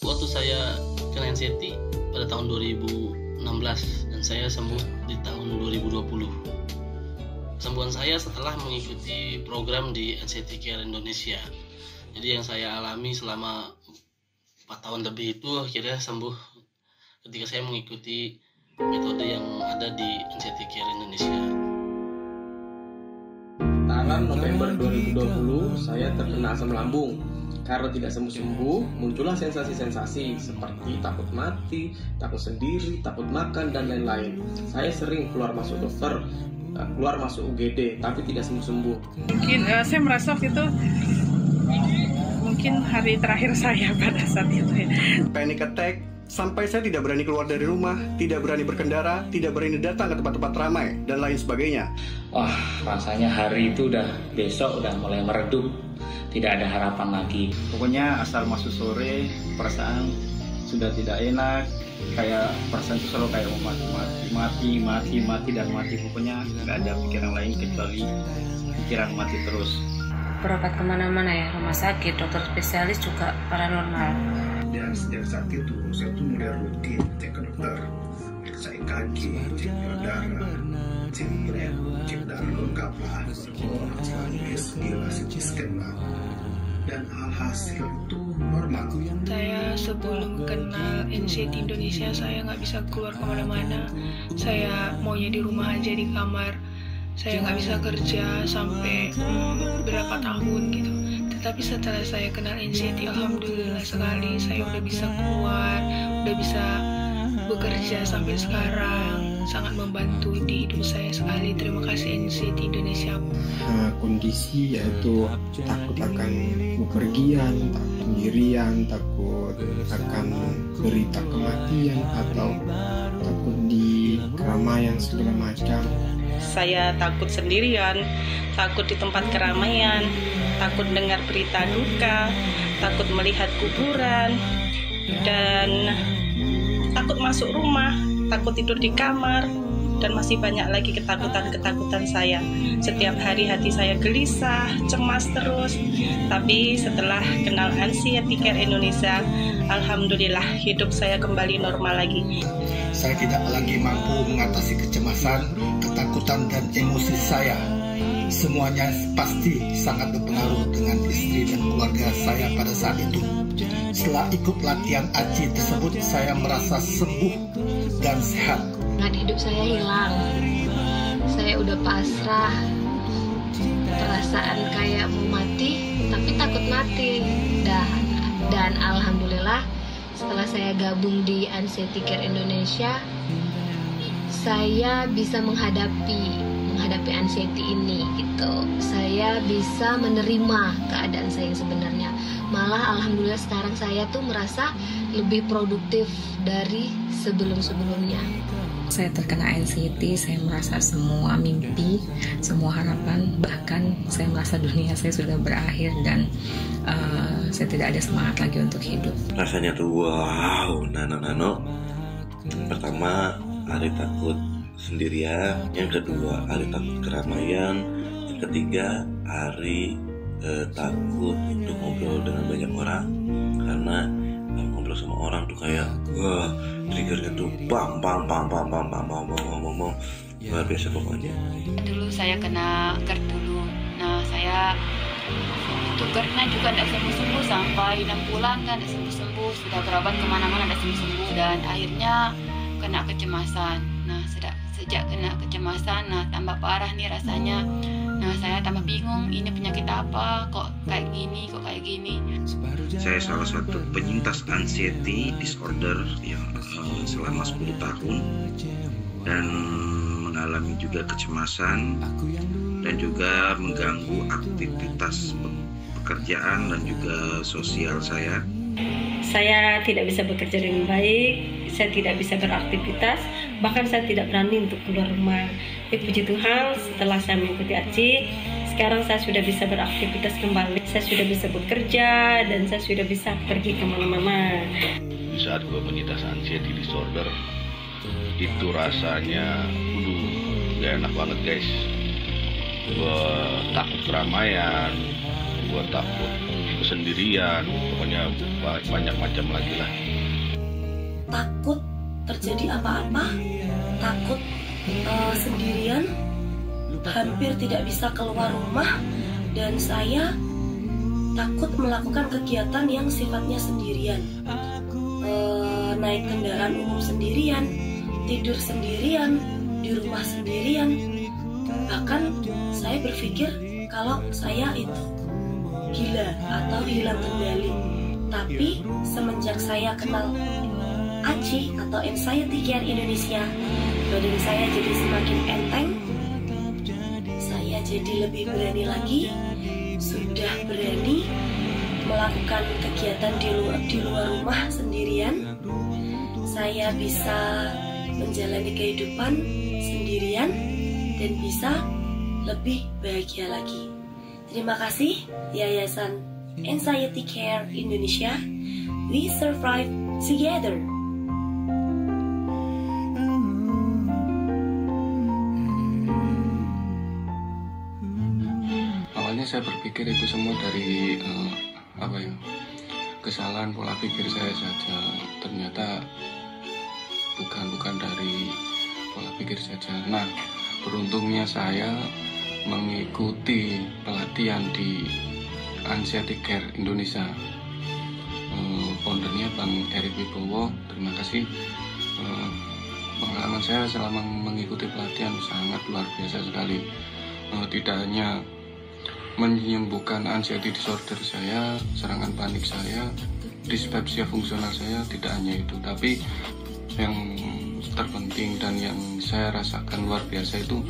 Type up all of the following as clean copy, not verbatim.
Waktu saya kena anxiety pada tahun 2016 dan saya sembuh di tahun 2020. Kesembuhan saya setelah mengikuti program di NCT Care Indonesia. Jadi yang saya alami selama 4 tahun lebih itu akhirnya sembuh ketika saya mengikuti metode yang ada di NCT Care Indonesia. Tanggal November 2020 saya terkena asam lambung. Karena tidak sembuh-sembuh, muncullah sensasi-sensasi seperti takut mati, takut sendiri, takut makan, dan lain-lain. Saya sering keluar masuk dokter, keluar masuk UGD, tapi tidak sembuh-sembuh. Mungkin saya merasa waktu itu mungkin hari terakhir saya pada saat itu ya. Panic attack sampai saya tidak berani keluar dari rumah, tidak berani berkendara, tidak berani datang ke tempat-tempat ramai dan lain sebagainya. Wah, rasanya hari itu udah besok udah mulai meredup, tidak ada harapan lagi. Pokoknya asal masuk sore perasaan sudah tidak enak, kayak perasaan itu selalu kayak mati, pokoknya nggak ada pikiran lain kecuali pikiran mati terus. Berobat kemana-mana ya, rumah sakit, dokter spesialis juga paranormal. Dan sejak saat itu saya tuh mulai rutin cek ke dokter, periksa EKG, cek darah, cek darah lengkap lah, CT scan lah, dan alhasil itu normal. Saya sebelum kenal NCT Indonesia, saya nggak bisa keluar kemana-mana. Saya maunya di rumah aja, di kamar. Saya nggak bisa kerja sampai berapa tahun gitu. Tetapi setelah saya kenal NCT, alhamdulillah sekali saya udah bisa keluar, udah bisa bekerja sampai sekarang. Sangat membantu di hidup saya sekali. Terima kasih NCT Indonesia. Kondisi yaitu takut akan bepergian, takut sendirian, takut akan berita kematian atau takut di keramaian segala macam. Saya takut sendirian, takut di tempat keramaian, takut dengar berita duka, takut melihat kuburan, dan takut masuk rumah, takut tidur di kamar, dan masih banyak lagi ketakutan-ketakutan saya. Setiap hari hati saya gelisah, cemas terus. Tapi setelah kenal NCT Care Indonesia, alhamdulillah hidup saya kembali normal lagi. Saya tidak lagi mampu mengatasi kecemasan, ketakutan, dan emosi saya. Semuanya pasti sangat berpengaruh dengan istri dan keluarga saya pada saat itu. Setelah ikut latihan ACI tersebut, saya merasa sembuh dan sehat. Semangat hidup saya hilang. Saya udah pasrah. Perasaan kayak mau mati, tapi takut mati. Dan alhamdulillah, setelah saya gabung di NCT Care Indonesia, saya bisa menghadapi anxiety ini gitu. Saya bisa menerima keadaan saya yang sebenarnya. Malah alhamdulillah sekarang saya tuh merasa lebih produktif dari sebelum-sebelumnya. Saya terkena anxiety, saya merasa semua mimpi, semua harapan, bahkan saya merasa dunia saya sudah berakhir dan saya tidak ada semangat lagi untuk hidup. Rasanya tuh wow, nano-nano. Pertama, hari takut sendirian, yang kedua hari takut keramaian, yang ketiga hari takut untuk ngobrol dengan banyak orang, karena ngobrol sama orang tuh kayak wah, triggernya tuh bang luar biasa pokoknya. Dulu saya kena GERD dulu, nah saya itu GERD-nya juga tidak sembuh-sembuh sampai 6 bulan kan tidak sembuh-sembuh, sudah berobat kemana-mana tidak sembuh-sembuh, dan akhirnya kena kecemasan. Nah sejak kena kecemasan, nah tambah parah nih rasanya. Nah saya tambah bingung, ini penyakit apa, kok kayak gini. Saya salah satu penyintas anxiety disorder yang selama 10 tahun dan mengalami juga kecemasan dan juga mengganggu aktivitas pekerjaan dan juga sosial saya. Saya tidak bisa bekerja dengan baik, saya tidak bisa beraktivitas, bahkan saya tidak berani untuk keluar rumah. Tapi puji Tuhan, setelah saya mengikuti ACI, sekarang saya sudah bisa beraktivitas kembali. Saya sudah bisa bekerja dan saya sudah bisa pergi kemana-mana. Di saat gue penyintas anxiety disorder, itu rasanya, gak enak banget guys. Gue takut keramaian, gue takut kesendirian. sendirian, pokoknya banyak macam lagi lah. Takut terjadi apa-apa, takut sendirian, hampir tidak bisa keluar rumah, dan saya takut melakukan kegiatan yang sifatnya sendirian. Naik kendaraan umum sendirian, tidur sendirian, di rumah sendirian. Bahkan saya berpikir kalau saya itu gila atau hilang kendali. Tapi semenjak saya kenal ACI atau Anxiety Care Indonesia, badan saya jadi semakin enteng. Saya jadi lebih berani lagi, sudah berani melakukan kegiatan di luar rumah sendirian. Saya bisa menjalani kehidupan sendirian dan bisa lebih bahagia lagi. Terima kasih Yayasan Anxiety Care Indonesia. We survive together. Awalnya saya berpikir itu semua dari kesalahan pola pikir saya saja. Ternyata bukan dari pola pikir saja. Nah, beruntungnya saya mengikuti pelatihan di Anxiety Care Indonesia. Foundernya Bang Erik Wibowo, terima kasih. Pengalaman saya selama mengikuti pelatihan sangat luar biasa sekali. Tidak hanya menyembuhkan anxiety disorder saya, serangan panik saya, dispepsia fungsional saya, tidak hanya itu, tapi yang terpenting dan yang saya rasakan luar biasa itu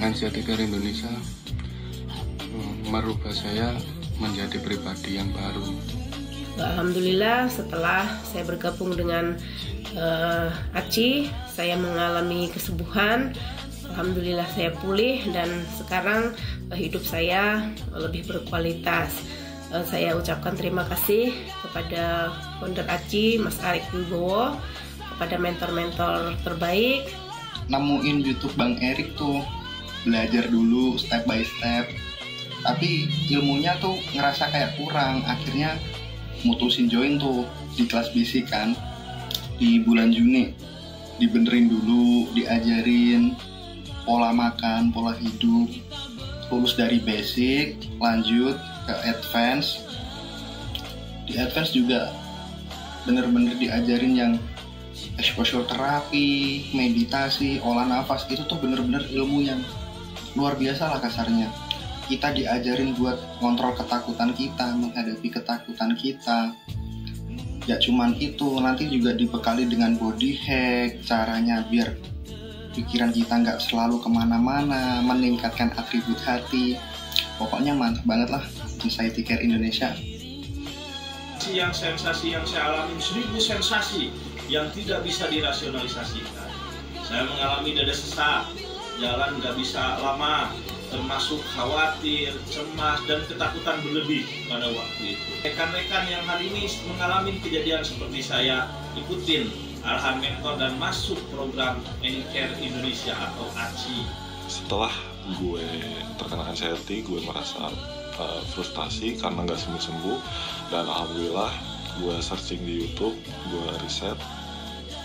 Anxiety Care Indonesia merubah saya menjadi pribadi yang baru. Alhamdulillah, setelah saya bergabung dengan ACI, saya mengalami kesembuhan. Alhamdulillah saya pulih dan sekarang hidup saya lebih berkualitas. Saya ucapkan terima kasih kepada founder ACI, Mas Erik Wibowo, pada mentor-mentor terbaik. Nemuin YouTube Bang Erik tuh, belajar dulu step by step, tapi ilmunya tuh ngerasa kayak kurang. Akhirnya mutusin join tuh di kelas BC kan, di bulan Juni. Dibenerin dulu, diajarin pola makan, pola hidup. Lulus dari basic, lanjut ke advance. Di advance juga bener-bener diajarin yang exposure terapi, meditasi, olah nafas. Itu tuh bener-bener ilmu yang luar biasa lah kasarnya. Kita diajarin buat ngontrol ketakutan kita, menghadapi ketakutan kita. Ya cuman itu, nanti juga dibekali dengan body hack, caranya biar pikiran kita nggak selalu kemana-mana, meningkatkan atribut hati. Pokoknya mantap banget lah Anxiety Care Indonesia. Yang sensasi yang saya alami, 1000 sensasi yang tidak bisa dirasionalisasikan. Saya mengalami dada sesak, jalan nggak bisa lama, termasuk khawatir, cemas, dan ketakutan berlebih pada waktu itu. Rekan-rekan yang hari ini mengalami kejadian seperti saya, ikutin arahan mentor dan masuk program Care Indonesia atau ACI. Setelah gue terkena anxiety, gue merasa frustasi karena nggak sembuh-sembuh, dan alhamdulillah gue searching di YouTube, gue riset,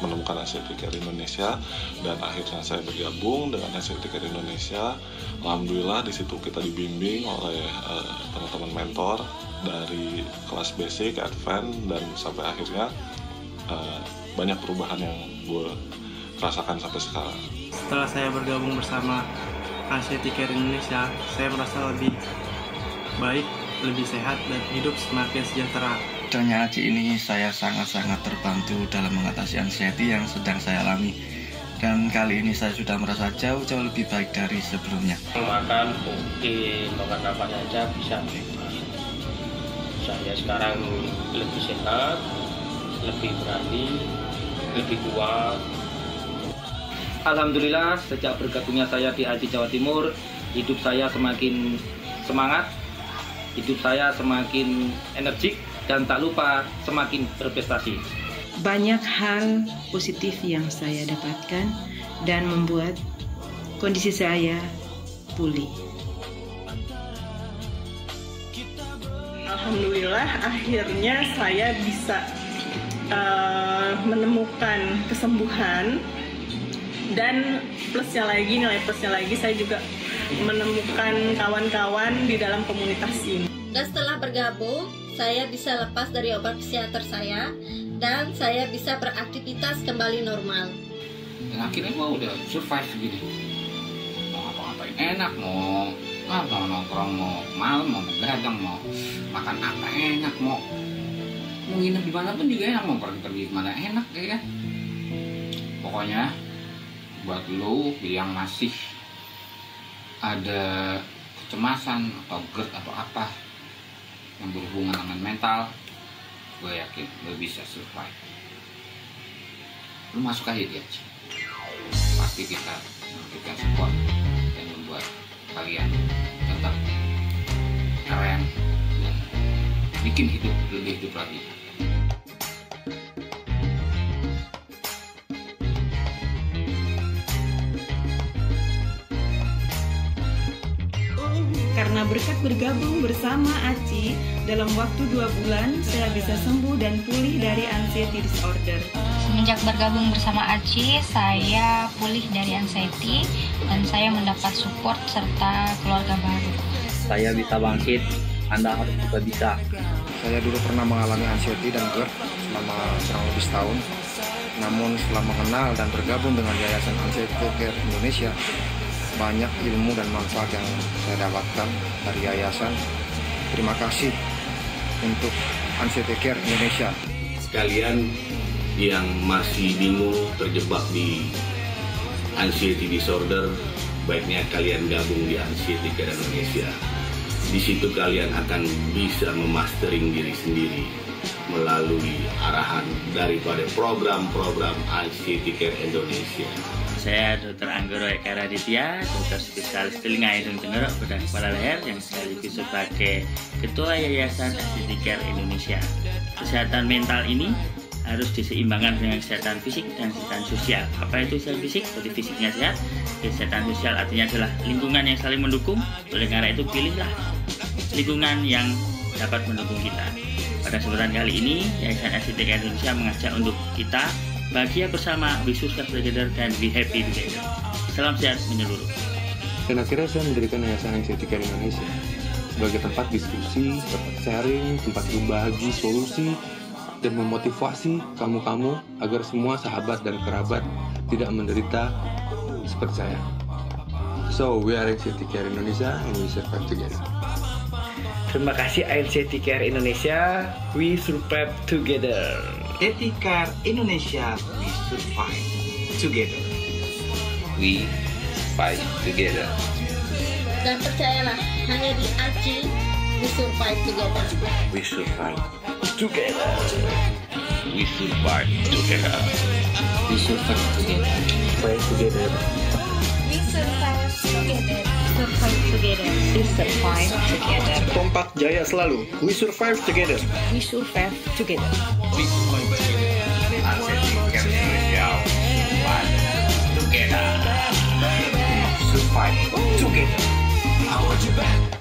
menemukan Anxiety Care Indonesia, dan akhirnya saya bergabung dengan Anxiety Care Indonesia. Alhamdulillah di situ kita dibimbing oleh teman-teman mentor dari kelas basic, advance, dan sampai akhirnya banyak perubahan yang gue rasakan sampai sekarang. Setelah saya bergabung bersama Anxiety Care Indonesia, saya merasa lebih baik, lebih sehat, dan hidup semakin sejahtera. Dengan ACI ini saya sangat-sangat terbantu dalam mengatasi anxiety yang sedang saya alami. Dan kali ini saya sudah merasa jauh-jauh lebih baik dari sebelumnya. Makan mungkin, makan apa saja bisa. Saya sekarang lebih sehat, lebih berani, lebih kuat. Alhamdulillah, sejak bergabungnya saya di ACI Jawa Timur, hidup saya semakin semangat, hidup saya semakin energik, dan tak lupa semakin berprestasi. Banyak hal positif yang saya dapatkan dan membuat kondisi saya pulih. alhamdulillah akhirnya saya bisa menemukan kesembuhan, dan plusnya lagi, nilai plusnya lagi, saya juga menemukan kawan-kawan di dalam komunitas ini. Dan setelah bergabung, saya bisa lepas dari obat psikiater saya dan saya bisa beraktivitas kembali normal. Dan akhirnya mau udah survive gini, mau ngapa-ngapain enak, mau nongkrong, mau malam, mau begadang, mau makan apa enak, mau nginep di mana pun juga enak, mau pergi-pergi kemana enak, ya. Pokoknya buat lo yang masih ada kecemasan atau GERD atau apa yang berhubungan dengan mental, gue yakin lo bisa survive. Lo masuk aja dia, pasti kita memberikan support dan membuat kalian tetap keren dan bikin hidup lebih hidup lagi. Karena berkat bergabung bersama Aci, dalam waktu 2 bulan saya bisa sembuh dan pulih dari anxiety disorder. Semenjak bergabung bersama Aci, saya pulih dari anxiety dan saya mendapat support serta keluarga baru. Saya bisa bangkit, Anda harus juga bisa. Saya dulu pernah mengalami anxiety dan GERD selama kurang lebih setahun. Namun setelah mengenal dan bergabung dengan Yayasan Anxiety Care Indonesia, banyak ilmu dan manfaat yang saya dapatkan dari yayasan. Terima kasih untuk NCT Care Indonesia. Sekalian yang masih bingung terjebak di anxiety disorder, baiknya kalian gabung di Anxiety Care Indonesia. Di situ kalian akan bisa memastering diri sendiri melalui arahan daripada program-program Anxiety Care Indonesia. Saya Dr. Anggoro Ekaraditya, dokter spesialis telinga hidung tenggorok bedah kepala leher yang sekaligus sebagai Ketua Yayasan NCT Care Indonesia. Kesehatan mental ini harus diseimbangkan dengan kesehatan fisik dan kesehatan sosial. Apa itu kesehatan fisik? Jadi fisiknya sehat, kesehatan sosial artinya adalah lingkungan yang saling mendukung. Oleh karena itu pilihlah lingkungan yang dapat mendukung kita. Pada kesempatan kali ini, Yayasan NCT Care Indonesia mengajak untuk kita bahagia bersama, be success together, dan be happy together. Salam sehat menyeluruh. Dan akhirnya saya mendirikan Yayasan NCT Care Indonesia sebagai tempat diskusi, tempat sharing, tempat berbagi solusi, dan memotivasi kamu-kamu agar semua sahabat dan kerabat tidak menderita seperti saya. So, we are NCT Care Indonesia and we survive together. Terima kasih NCT Care Indonesia, we survive together. NCT Care Indonesia, we survive together. We fight together. Dan percayalah, hanya di Aci, we survive together. We survive together. We survive together. We survive together. Fight together. We survive together. Survive together. We survive together. Kompak jaya selalu. We survive together. We survive together. We survive together. Anxiety Care Indonesia. Survive together. Survive together.